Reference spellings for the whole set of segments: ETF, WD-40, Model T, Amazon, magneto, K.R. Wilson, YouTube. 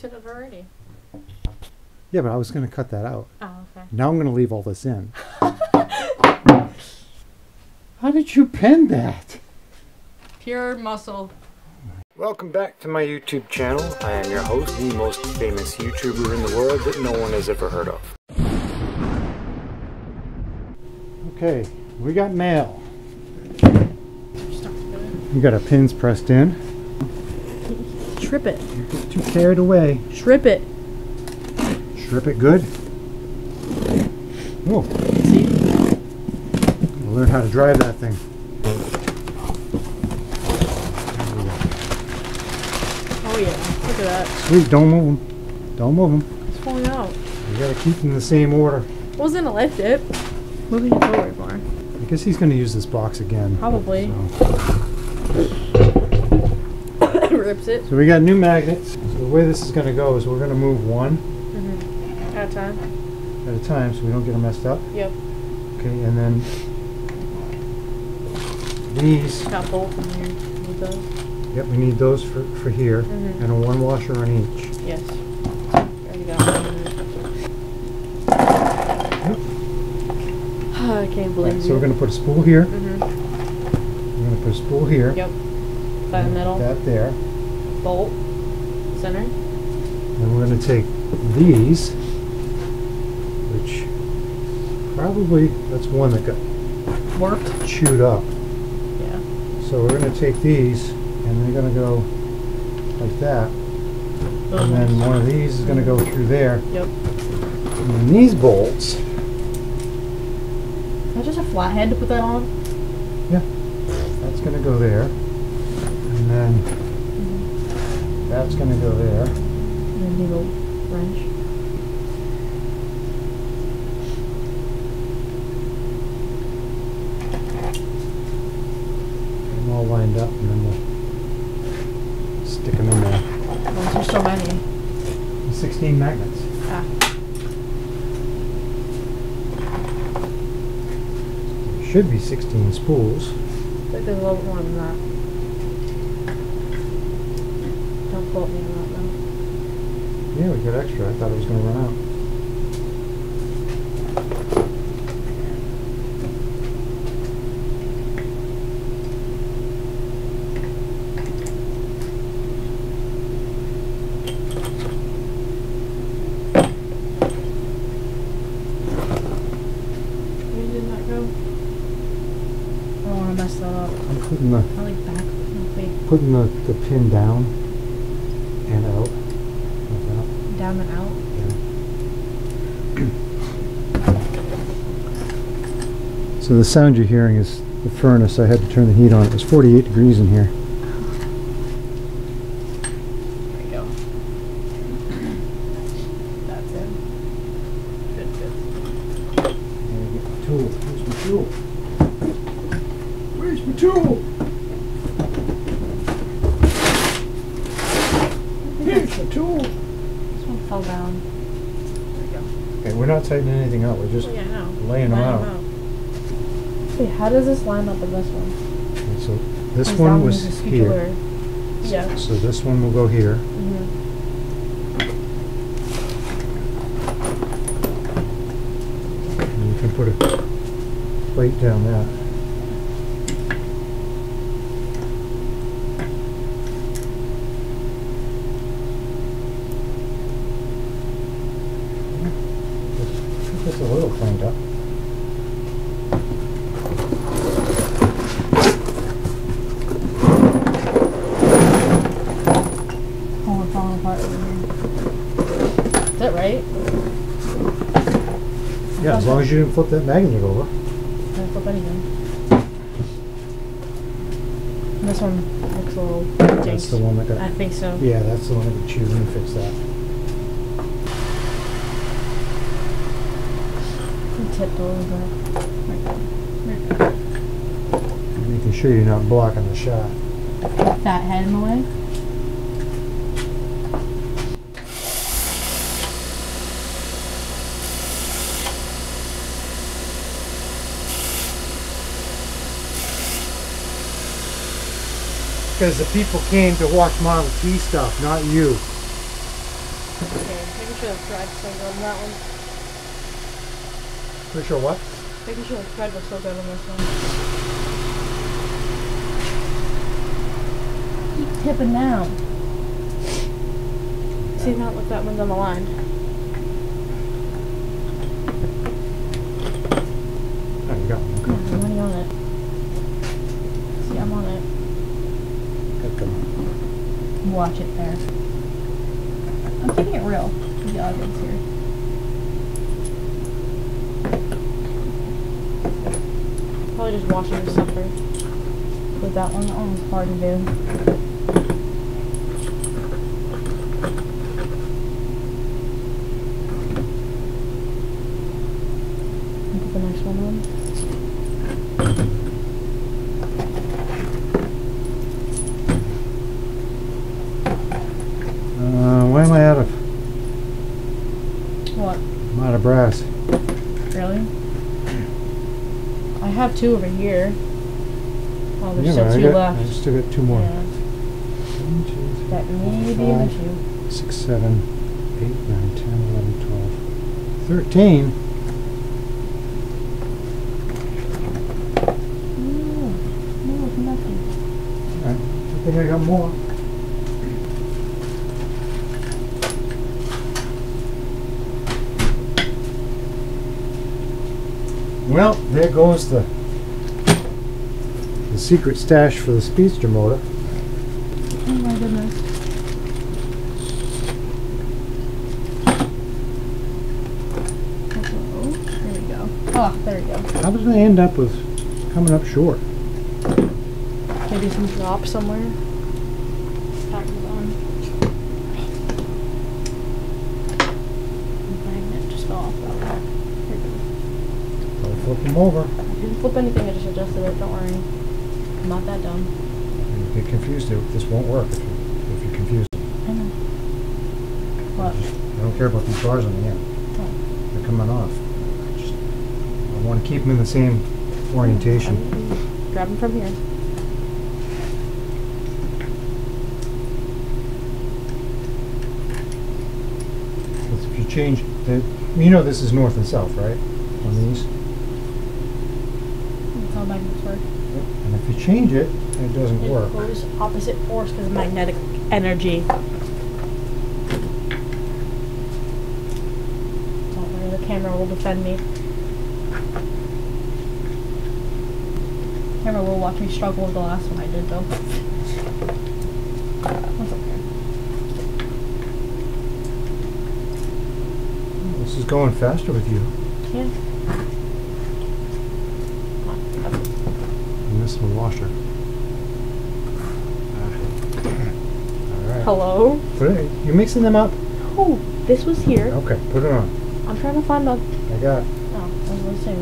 should have already. Yeah, but I was going to cut that out. Oh, okay. Now I'm going to leave all this in. How did you pen that? Pure muscle. Welcome back to my YouTube channel. I am your host, the most famous YouTuber in the world that no one has ever heard of. Okay, we got mail. You got our pins pressed in. Strip it. You get too carried away. Strip it. Strip it good. Whoa. I'll learn how to drive that thing. Oh yeah, look at that. Sweet, don't move them. Don't move them. It's falling out. You gotta keep them in the same order. I was gonna lift it. Moving it forward more. I guess he's gonna use this box again. Probably. So. Rips it. So we got new magnets. So the way this is gonna go is we're gonna move one at a time. At a time, so we don't get them messed up. Yep. Okay, and then these. Got both in here. Need those. Yep, we need those for here, and a one washer on each. Yes. There you go. Yep. Oh, I can't believe it. So we're gonna put a spool here. We're gonna put a spool here. Yep. By the middle. That there. Bolt. Center. And we're going to take these, which probably, that's one that got warped, chewed up. Yeah. So we're going to take these and they're going to go like that. And then one of these is going to go through there. Yep. And then these bolts. Is that just a flathead to put that on? Yeah. That's going to go there. And then that's going to go there. And then needle wrench. Get them all lined up and then we'll stick them in there. Oh, there's so many. 16 magnets. Ah. There should be 16 spools. I think there's a little bit more than that. Bolt me out though. Yeah, we got extra. I thought it was going to run out. Where did that go? I don't want to mess that up. I'm putting the, I like back. Okay. Putting the pin down. And out. Like down and out? Yeah. So the sound you're hearing is the furnace. I had to turn the heat on. It was 48 degrees in here. There you go. That's it. Good, good. And get my tool. Where's my tool? Where's my tool? Tool. This one fell down. There we go. Okay, we're not tightening anything up. We're just laying them out. Wait, how does this line up with this one? Okay, so this one was here. Yeah. So this one will go here. And you can put a plate down that. It's a little cleaned up. Oh, we're falling apart over here. Is that right? Yeah, as long as you didn't flip that magnet over. I didn't flip anything. This one looks a little janky. That's the one that got... I think so. Yeah, that's the one that got chewed. Let me fix that. Tipped over. Right. Making sure you're not blocking the shot. Put that head in the way. Because the people came to watch Model T stuff, not you. Okay, making sure the thread's still good on that one. Pretty sure what? Making sure the thread was still good on this one. Keep tipping down. See, not with that one's on the line. There you go. Yeah, there's money on it. See, I'm on it. Good, come on. Watch it there. I'm keeping it real with the audience here. Probably just washing the sucker with that one. That one was hard to do. Put the next one on. Brass. Really? I have two over here. Oh, there's still two left. I just still got two more. Yeah. One, two, three, that may be an issue. 6, 7, 8, 9, 10, 11, 12, 13. No, nothing. All right. I think I got more. Well, there goes the secret stash for the speedster motor. Oh my goodness. Uh-oh. There we go. Oh, there we go. How did they end up with coming up short? Maybe some drop somewhere. Flip them over. I didn't flip anything, I just adjusted it, don't worry. I'm not that dumb. You get confused, this won't work if you're confused. I know. What? I don't care about these bars on the end. Oh. They're coming off. I want to keep them in the same orientation. Grab them from here. If you change, you know this is north and south, right? On these. And if you change it, it doesn't work. It goes opposite force because of magnetic energy. Don't worry, the camera will defend me. The camera will watch me struggle with the last one I did, though. That's okay. This is going faster with you. Yeah. The washer. All right. Hello? Put it in. You're mixing them up? Oh, this was here. Okay, put it on. I'm trying to find the... I got it. Oh, I was going to say...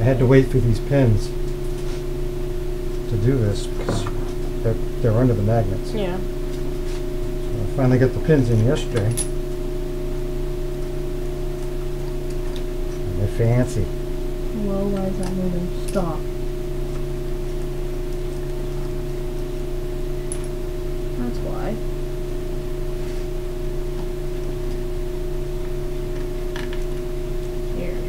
I had to wait for these pins to do this because they're under the magnets. Yeah. So I finally got the pins in yesterday. Fancy. Well, why is that moving? Stop. That's why. Here we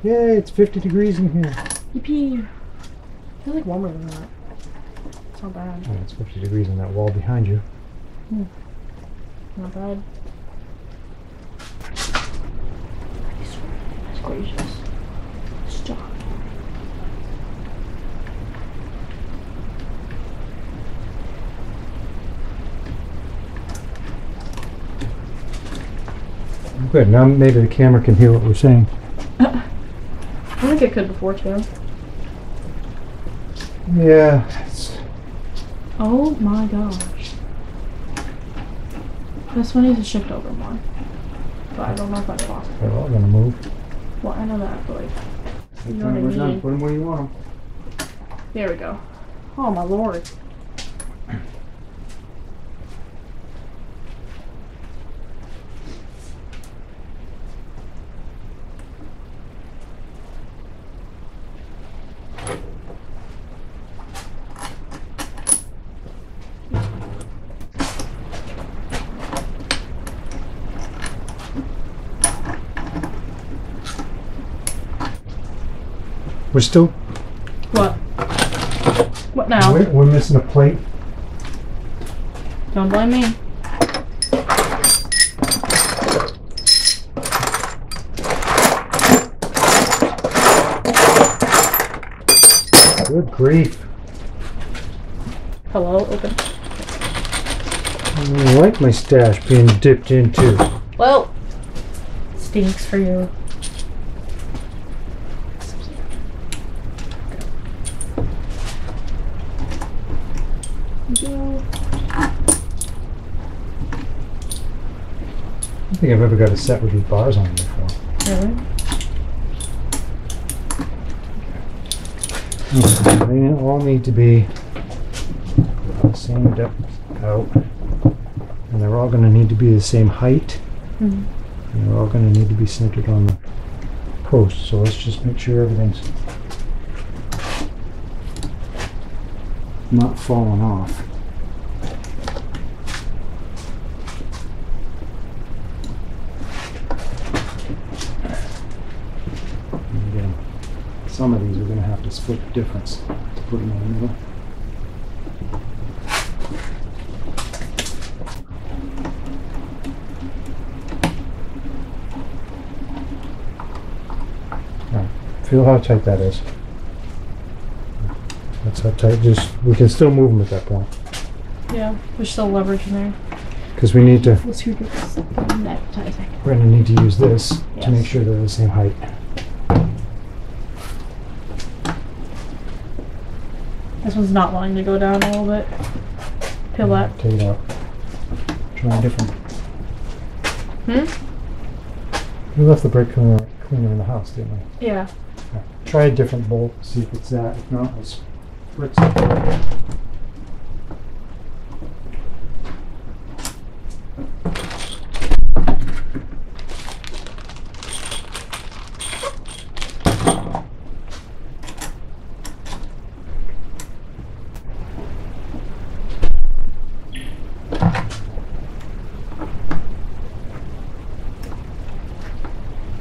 go. Yay, it's 50 degrees in here. Yippee. I feel like warmer than that. Not bad. Oh, it's 50 degrees on that wall behind you. Hmm. Not bad. That's gracious. Stop. Good. Now maybe the camera can hear what we're saying. I think it could before too. Yeah. Oh my gosh. This one needs to shift over more. But I don't know if that's possible. They're all gonna move. Well, I know that, but like... You know what I mean? Put them where you want them. There we go. Oh my lord. We're still... What? What now? We're missing a plate. Don't blame me. Good grief. Hello, open. I don't like my stash being dipped into. Well, stinks for you. I don't think I've ever got a set with these bars on before. Really? They all need to be same depth out, and they're all going to need to be the same height, and they're all going to need to be centered on the post. So let's just make sure everything's not falling off. Some of these we're going to have to split the difference to put them in the middle. Right. Feel how tight that is. That's how tight. Just we can still move them at that point. Yeah, there's still leverage in there. Because we need to. We're going to need to use this to make sure they're the same height. This one's not wanting to go down a little bit. Peel that. Take it out. Try different. We left the brake cleaner in the house, didn't we? Yeah. Right. Try a different bolt, see if it's that. If not, let's spritz it.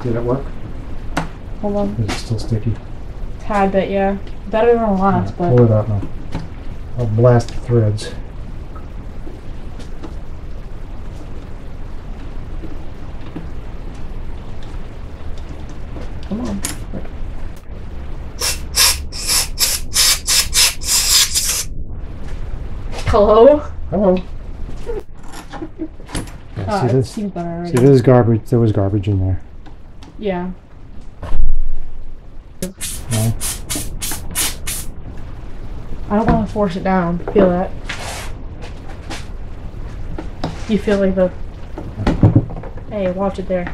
Did it work? Hold on. Is it still sticky? Tad bit, yeah. Better than a lot, yeah, but... Pull it out now. I'll blast the threads. Come on. Hello? Hello. Yeah, see, this? Seems better already. See, this is garbage. There was garbage in there. Yeah. No. I don't want to force it down. Feel that. You feel like the... Hey, watch it there.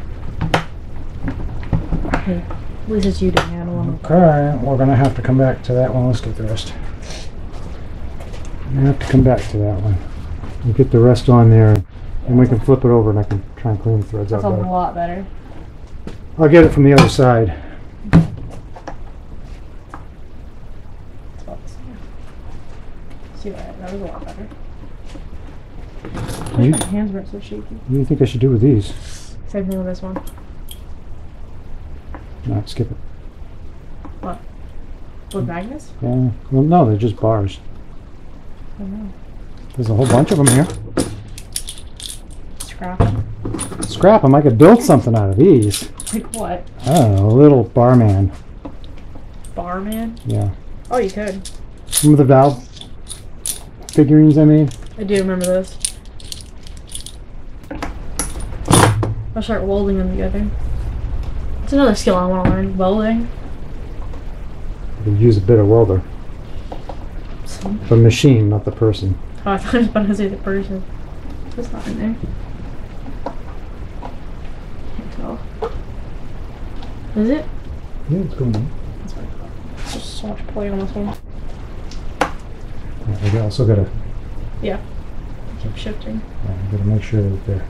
Hey, at least it's you doing it. I don't want to... Okay, we're going to have to come back to that one. Let's get the rest. We're going to have to come back to that one. We'll get the rest on there, and we can flip it over, and I can try and clean the threads out better. That's a lot better. I'll get it from the other side. See that? That was a lot better. My hands weren't so shaky. What do you think I should do with these? Save me with this one. No, skip it. What? With magnets? Yeah. Well, no, they're just bars. I don't know. There's a whole bunch of them here. Scrap them. Scrap them? I could build something out of these. Like what? I don't know, a little barman. Barman? Yeah. Oh, you could. Remember the valve figurines I made? I do remember those. I'll start welding them together. It's another skill I want to learn, welding. You could use a bit of welder. The machine, not the person. Oh, I thought I was about to say the person. That's not in there. Is it? Yeah, it's going on. That's what I thought. There's just so much play on this one. Yeah, we also gotta... Yeah. Keep shifting. Yeah, we gotta make sure that they're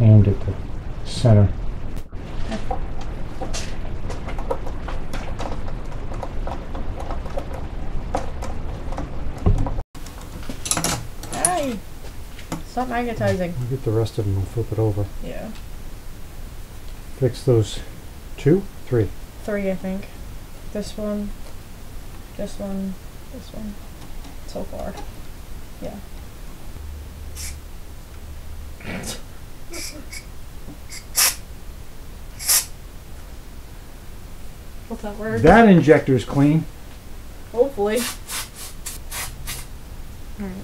aimed at the center. Okay. Hey! Stop magnetizing. We'll get the rest of them and flip it over. Yeah. Fix those... Two? Three. Three, I think. this one, so far. Yeah. Will that work? That injector's clean. Hopefully. Alright.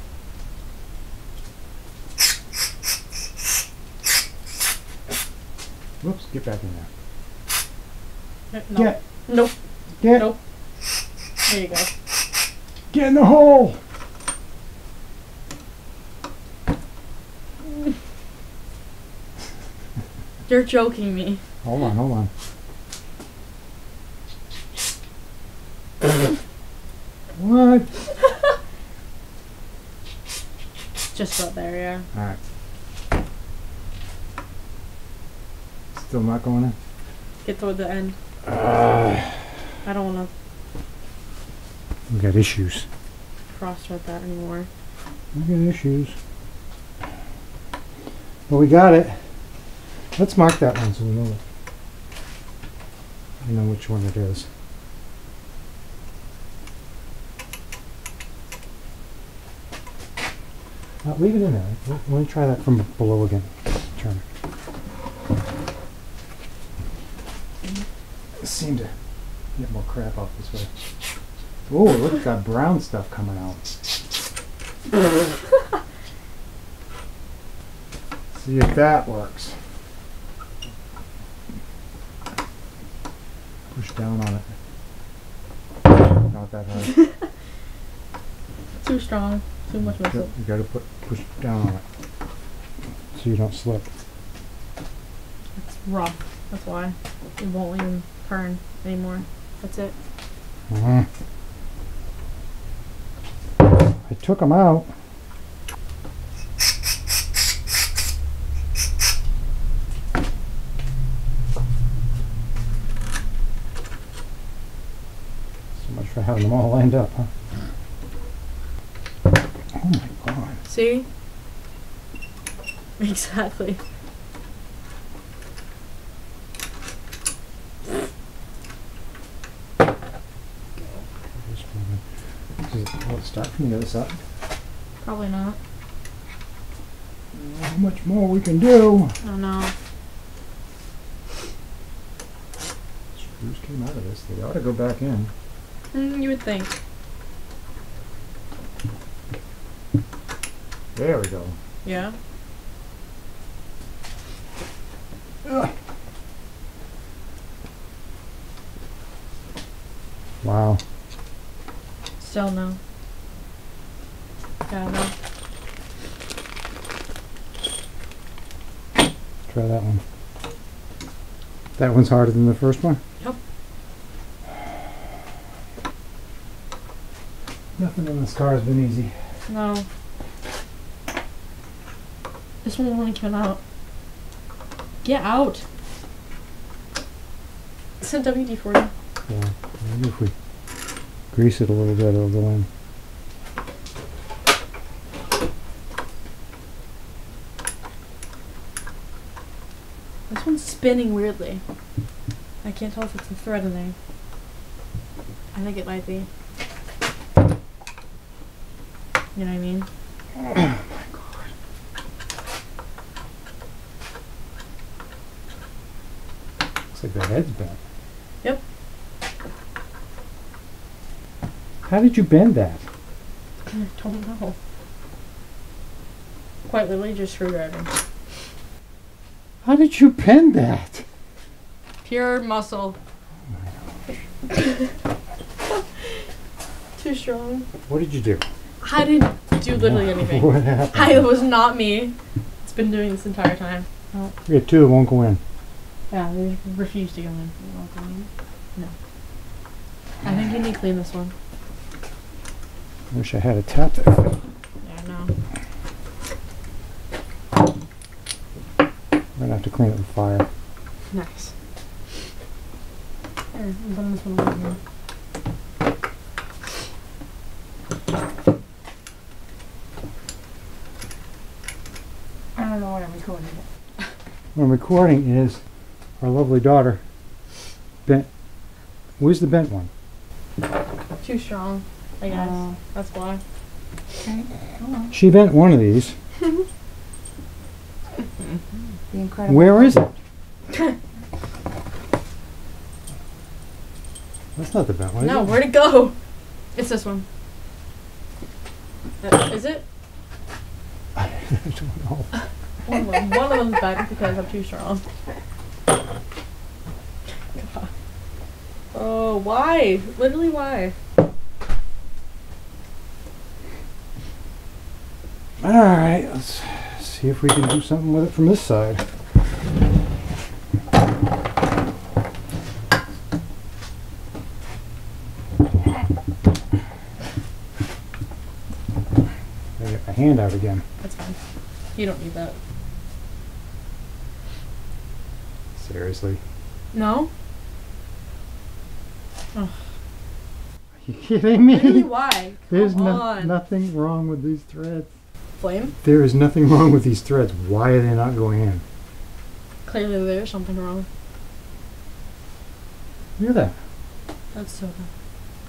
Whoops, get back in there. No. Get. Nope. Get. Nope. There you go. Get in the hole! You're joking me. Hold on, hold on. What? Just about there, yeah. Alright. Still not going in? Get toward the end. I don't want to... We got issues. Cross-thread that anymore. We got issues. Well, we got it. Let's mark that one so we know it. I know which one it is. Leave it in there. Let me try that from below again. Turn it. Seemed to get more crap off this way. Oh, look at that brown stuff coming out. See if that works. Push down on it. Not that hard. Too strong. Too much muscle. You gotta push down on it so you don't slip. It's rough. That's why it won't even turn anymore. That's it. I took them out. So much for having them all lined up, huh? See? Exactly. Will it start from the other side? Probably not. Not much more we can do. Oh no. Screws came out of this. They ought to go back in. You would think. There we go. Yeah. Wow. Still no. Yeah, no. Try that one. That one's harder than the first one? Yep. Nothing in this car has been easy. No. This one only came out. Get out! It's a WD-40. Yeah, maybe if we grease it a little bit, it'll go in. This one's spinning weirdly. I can't tell if it's a thread in there. I think it might be. You know what I mean? Like the head's bent. Yep. How did you bend that? I don't know. Quite literally just screwdriving. How did you bend that? Pure muscle. Oh my gosh. Too strong. What did you do? I didn't do literally anything. What happened? It was not me. It's been doing this entire time. Oh. You get two, it won't go in. Yeah, they refuse to go in. No. I think you need to clean this one. I wish I had a tap there. Yeah, I know. I'm going to have to clean it with fire. Nice. Here, I'm putting this one over here. I don't know what I'm recording. What I'm recording is... Our lovely daughter. Where's the bent one? Too strong, I guess. That's why. Okay. She bent one of these. The incredible. Where is it? That's not the bent one. No, where'd it go? It's this one. Is it? I don't know. One of them's bent because I'm too strong. God. Oh, why? Literally, why? All right, let's see if we can do something with it from this side. I get my hand out again. That's fine. You don't need that. Seriously? No? Ugh. Are you kidding me? Really, why? There's nothing wrong with these threads. Flame? There is nothing wrong with these threads. Why are they not going in? Clearly there's something wrong. Hear that? That's so bad.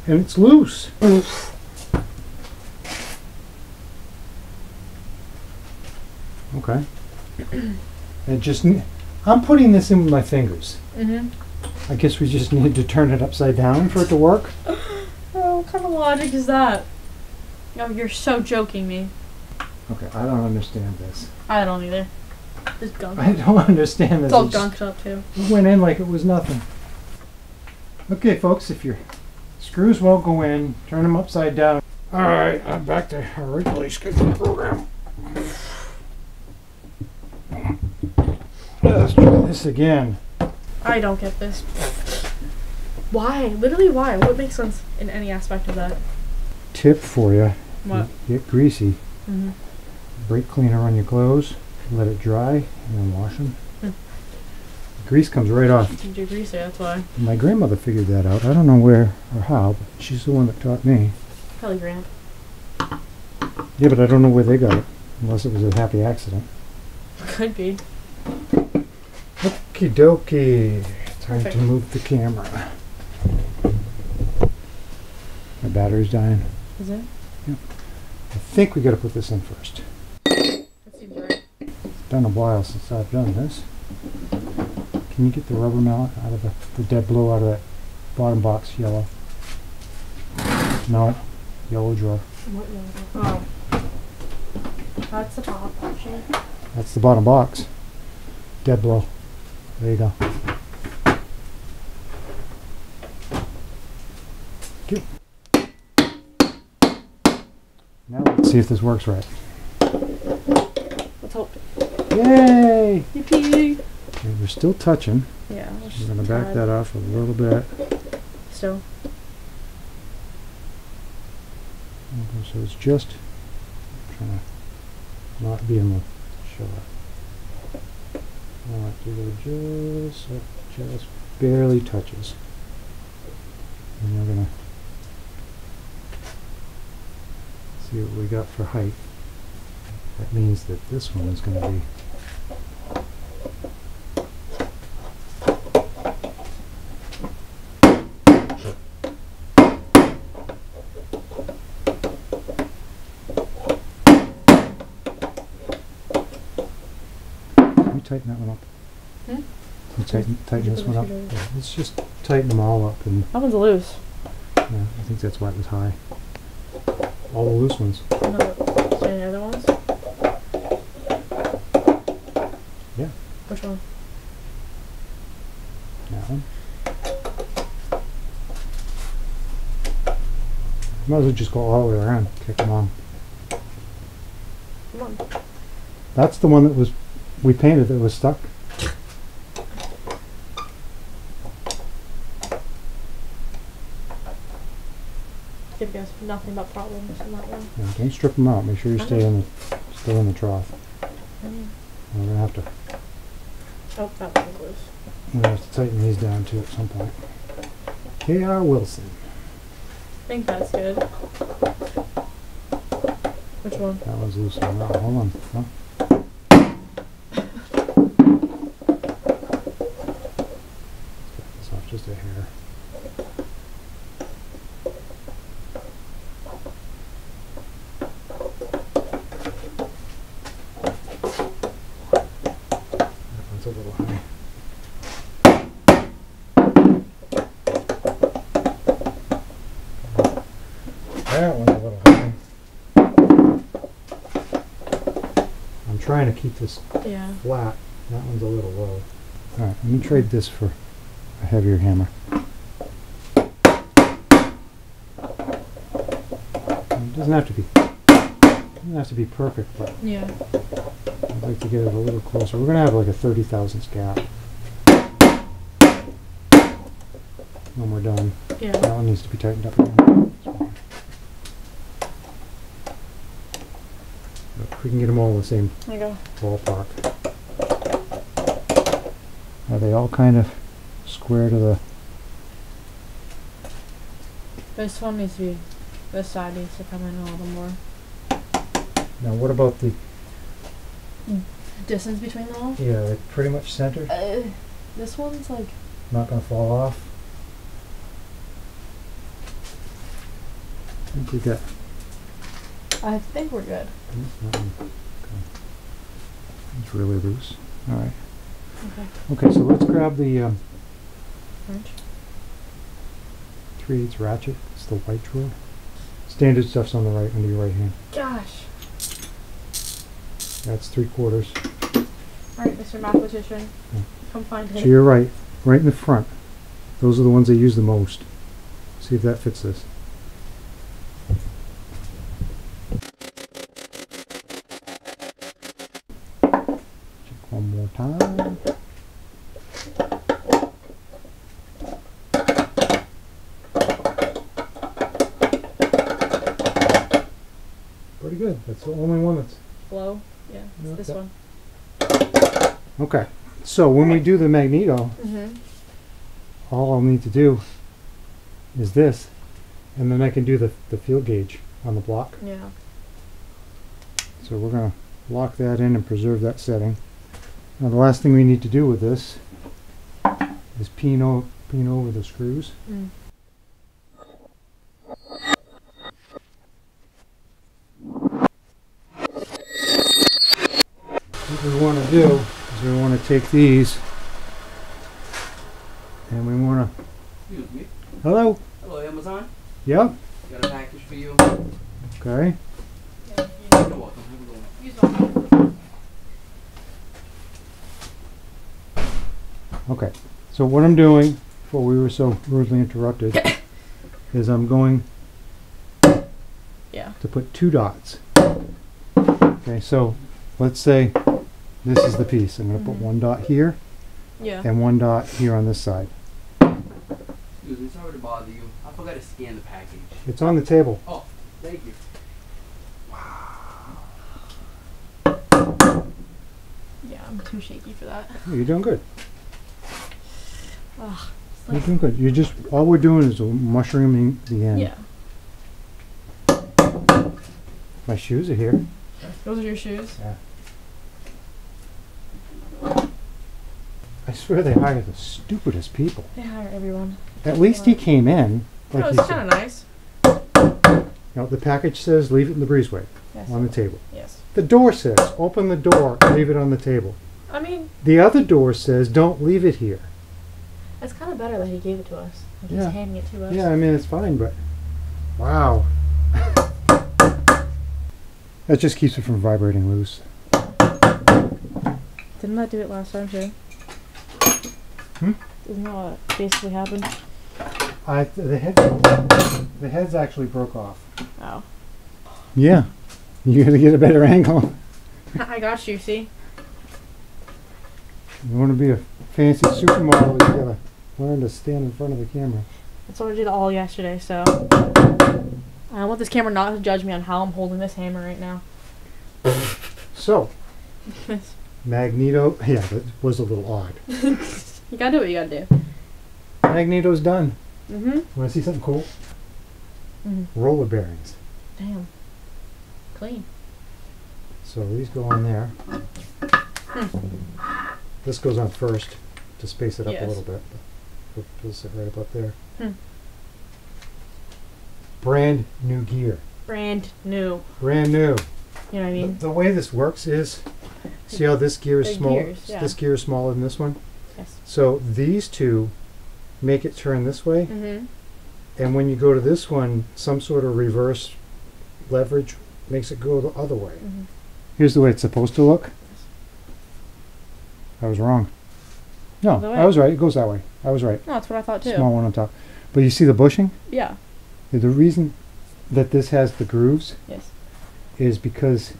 And it's loose. Okay. And just, I'm putting this in with my fingers. I guess we just need to turn it upside down for it to work. Oh, what kind of logic is that? No, you're so joking me. Okay, I don't understand this. I don't either. It's gunked. I don't understand this. It's all gunked up too. It went in like it was nothing. Okay, folks, if your screws won't go in, turn them upside down. All right, I'm back to originally scheduled program. Let's try this again. I don't get this. Why? Literally, why? What makes sense in any aspect of that? Tip for you. What? You get greasy. Brake cleaner on your clothes, let it dry, and then wash them. The grease comes right off. You're greasy, that's why. My grandmother figured that out. I don't know where or how, but she's the one that taught me. Probably Grant. Yeah, but I don't know where they got it, unless it was a happy accident. Could be. Okie dokie. Time to move the camera. My battery's dying. Is it? Yep. I think we got to put this in first. That seems right. It's been a while since I've done this. Can you get the rubber mallet out of the dead blow out of that bottom box? Yellow. No, yellow drawer. What yellow? Oh, that's the bottom box. That's the bottom box. Dead blow. There you go. Okay. Now let's see if this works right. Let's hope. Yay! Yippee! Okay, we're still touching. Yeah. We're going to back that off a little bit. So. Okay, so it's just trying to not be in the show up. Alright, just barely touches. And we're going to see what we got for height. That means that this one is going to be Can we tighten that one up? Hmm? Can we tighten this one up? Yeah, let's just tighten them all up. And that one's loose. Yeah, I think that's why it was high. All the loose ones. No, is there any other ones? Yeah. Which one? That one. Might as well just go all the way around. Kick them on. Come on. That's the one that was we painted that was stuck. Nothing but problems in that one. Yeah, don't strip them out. Make sure you stay in the trough. We're gonna have to. Oh, that was loose. We're gonna have to tighten these down too at some point. K.R. Wilson. I think that's good. Which one? That one's loose. Oh, hold on. Huh? Let's cut this off just a hair. It's a little high. That one's a little high. I'm trying to keep this flat. That one's a little low. All right, let me trade this for a heavier hammer. It doesn't have to be. Doesn't have to be perfect, but yeah. I'd like to get it a little closer. We're going to have like a 30 thousandths gap when we're done. Yeah. That one needs to be tightened up again. Look, we can get them all in the same ballpark. Are they all kind of square to the? This one needs to be. This side needs to come in a little more. Now, what about the distance between them all? Yeah, like pretty much centered. This one's like not gonna fall off. I think we got. I think we're good. Okay. It's really loose. All right. Okay. Okay, so let's grab the wrench. 3/8 ratchet. It's the white drill. Standard stuff's on the right under your right hand. Gosh. That's 3/4. All right, Mr. Mathematician, come find him. So you're right, right in the front. Those are the ones they use the most. See if that fits this. Check one more time. Pretty good. That's the only one that's low. Yeah, it's this one. Okay, so when we do the magneto, all I'll need to do is this, and then I can do the field gauge on the block. Yeah. So we're going to lock that in and preserve that setting. Now the last thing we need to do with this is pin over the screws. What we want to do is we want to take these and we want to... Excuse me. Hello? Hello, Amazon. Yep. Got a package for you. Okay. Yeah, you're welcome. Have a good one. Okay. So what I'm doing, before we were so rudely interrupted, is I'm going to put two dots. Okay, so let's say... This is the piece. I'm going to put one dot here and one dot here on this side. Excuse me, sorry to bother you. I forgot to scan the package. It's on the table. Oh, thank you. Wow. Yeah, I'm too shaky for that. Oh, you're doing good. You're doing good. You're just, all we're doing is mushrooming the end. Yeah. My shoes are here. Those are your shoes? Yeah. I swear they hire the stupidest people. They hire everyone. At least he came in. Like it's kind of nice. Now, the package says leave it in the breezeway on the table. Yes. The door says open the door and leave it on the table. I mean... The other door says don't leave it here. It's kind of better that he gave it to us. Like he's handing it to us. Yeah, I mean, it's fine, but... Wow. That just keeps it from vibrating loose. Didn't that do it last time, too? Isn't that what basically happened? The heads actually broke off. Oh. Yeah. You're going to get a better angle. I got you, see? You want to be a fancy supermodel, you got to learn to stand in front of the camera. That's what I did all yesterday, so... I want this camera not to judge me on how I'm holding this hammer right now. So. Magneto... Yeah, that was a little odd. You gotta do what you gotta do. Magneto's done. Wanna see something cool? Roller bearings. Damn. Clean. So these go on there. This goes on first to space it up a little bit. We'll sit right about there. Brand new gear. Brand new. You know what I mean? The way this works is See how this gear is small? Gears, yeah. This gear is smaller than this one? Yes. So these two make it turn this way. Mm-hmm. And when you go to this one, some sort of reverse leverage makes it go the other way. Mm-hmm. Here's the way it's supposed to look. I was wrong. No, I was right. It goes that way. I was right. No, that's what I thought too. Small one on top. But you see the bushing? Yeah. The reason that this has the grooves is because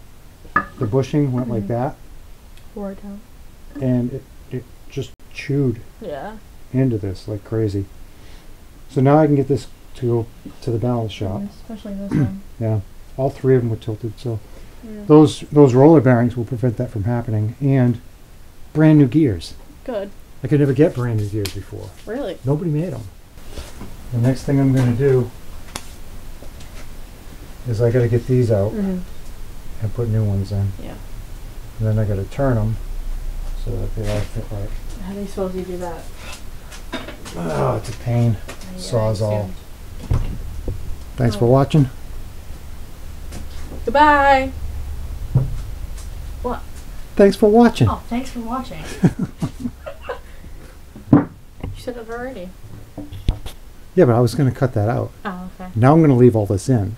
the bushing went like that. Wore it down. And it just chewed into this like crazy. So now I can get this to go to the balance shop. Especially this one. Yeah. All three of them were tilted, so those roller bearings will prevent that from happening, and brand new gears. Good. I could never get brand new gears before. Really? Nobody made them. The next thing I'm going to do is I got to get these out and put new ones in. Yeah. And then I got to turn them so that they all fit right. How do you suppose you do that? Oh, it's a pain. Yeah, Saws all. Thanks for watching. Goodbye. What? Thanks for watching. Oh, thanks for watching. You should have already. Yeah, but I was going to cut that out. Oh, okay. Now I'm going to leave all this in.